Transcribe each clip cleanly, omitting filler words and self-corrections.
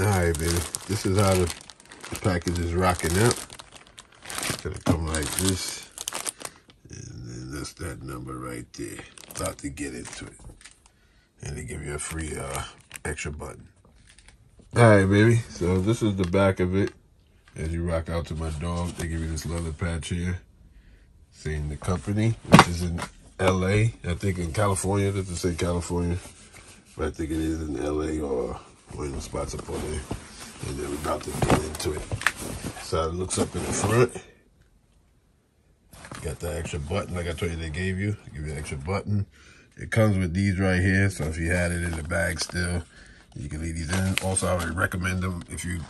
Alright, baby. This is how the package is rocking up. It's going to come like this. And then that's that number right there. About to get into it. And they give you a free extra button. Alright, baby. So this is the back of it. As you rock out to my dog, they give you this leather patch here. Saying the company, which is in LA. I think in California. Does it say California? But I think it is in LA or one of the spots up on there. And then we're about to get into it. So it looks up in the front. Got the extra button, like I told you they gave you. They give you an extra button. It comes with these right here. So if you had it in the bag still, you can leave these in. Also, I would recommend them if you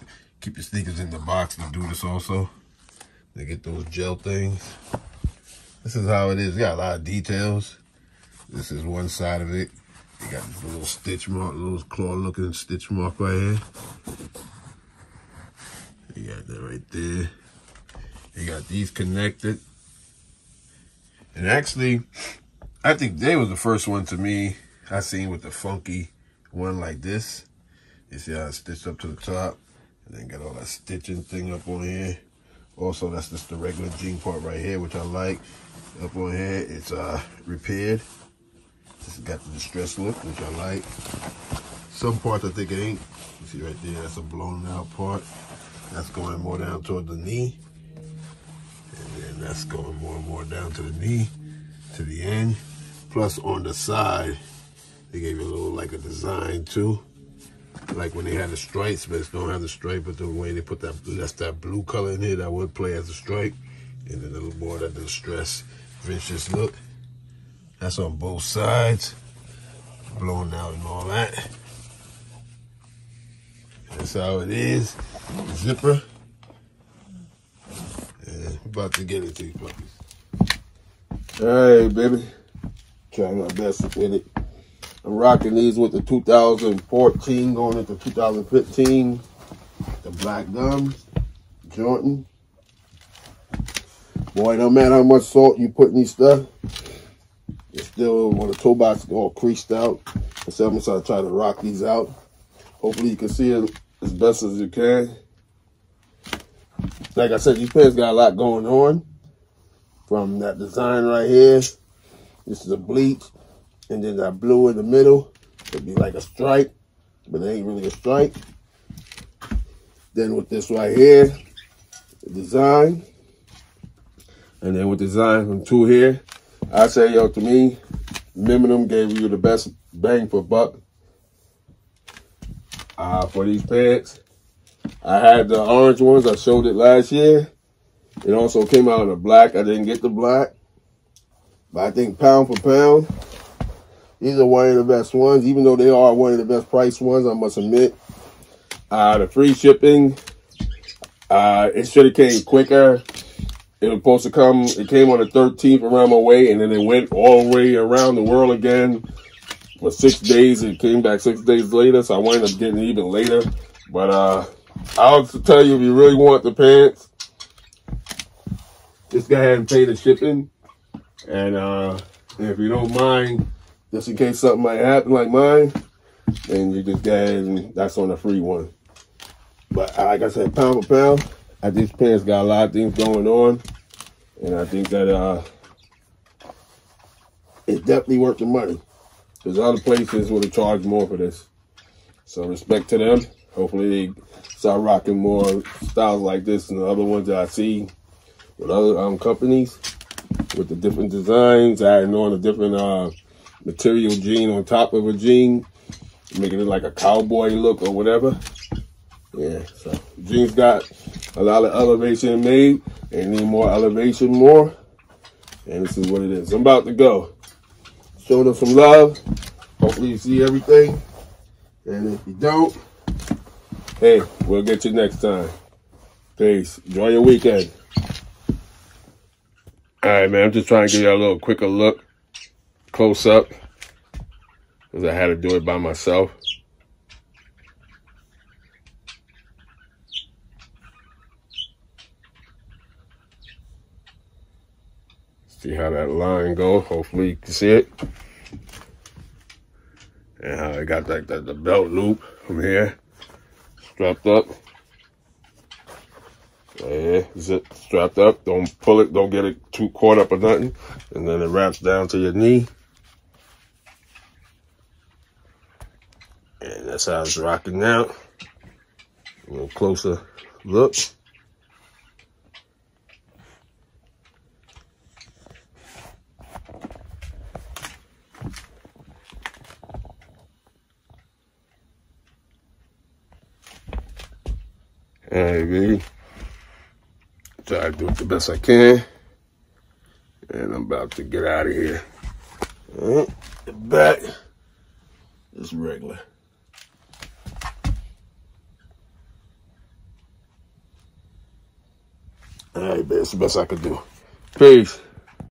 keep your sneakers in the box to do this also. They get those gel things. This is how it is. It got a lot of details. This is one side of it. You got this little stitch mark, little claw-looking stitch mark right here. You got that right there. You got these connected. And actually, I think they was the first one to me I seen with the funky one like this. You see how it's stitched up to the top? And then got all that stitching thing up on here. Also, that's just the regular jean part right here, which I like. Up on here, it's repaired. It's got the distressed look, which I like. Some parts I think it ain't. You see right there, that's a blown out part. That's going more down toward the knee. And then that's going more and more down to the knee, to the end. Plus on the side, they gave you a little like a design too. Like when they had the stripes, but it don't have the stripe, but the way they put that, that's that blue color in here that would play as a stripe. And then a little more of that distressed, vicious look. That's on both sides. Blown out and all that. That's how it is. Zipper. And I'm about to get into these puppies. All right, baby. Trying my best with it. I'm rocking these with the 2014 going into 2015. The Black Gums, Jordan. Boy, no matter how much salt you put in these stuff, it's still on the toe box all creased out. So I'm gonna try to rock these out. Hopefully you can see it as best as you can. Like I said, these pants got a lot going on. From that design right here, this is a bleach. And then that blue in the middle, it'd be like a stripe, but it ain't really a stripe. Then with this right here, the design. And then with the design from two here, I say, yo, to me, Mnml gave you the best bang for buck for these pants. I had the orange ones. I showed it last year. It also came out in the black. I didn't get the black. But I think pound for pound, these are one of the best ones, even though they are one of the best priced ones, I must admit. The free shipping, it should have came quicker. It was supposed to come, it came on the 13th around my way, and then it went all the way around the world again for 6 days. It came back 6 days later, so I wound up getting it even later. But I'll tell you, if you really want the pants, just go ahead and pay the shipping. And if you don't mind, just in case something might happen like mine, then you just go ahead and that's on the free one. But like I said, pound for pound, I think these pants got a lot of things going on. And I think that it's definitely worth the money. Because other places would have charged more for this. So respect to them. Hopefully they start rocking more styles like this and the other ones that I see with other companies. With the different designs, adding on a different material jean on top of a jean, making it like a cowboy look or whatever. Yeah, so jeans got a lot of elevation made. They need more elevation more. And this is what it is. I'm about to go. Show them some love. Hopefully you see everything. And if you don't, hey, we'll get you next time. Peace. Enjoy your weekend. All right, man. I'm just trying to give you a little quicker look. Close up. Because I had to do it by myself. See how that line go. Hopefully you can see it. And how I got like the belt loop from here. strapped up. Is it strapped up? Don't pull it, don't get it too caught up or nothing. And then it wraps down to your knee. And that's how it's rocking now. A little closer look. Hey, try to do it the best I can, and I'm about to get out of here. All right, back is regular. All right, man, it's the best I can do. Peace.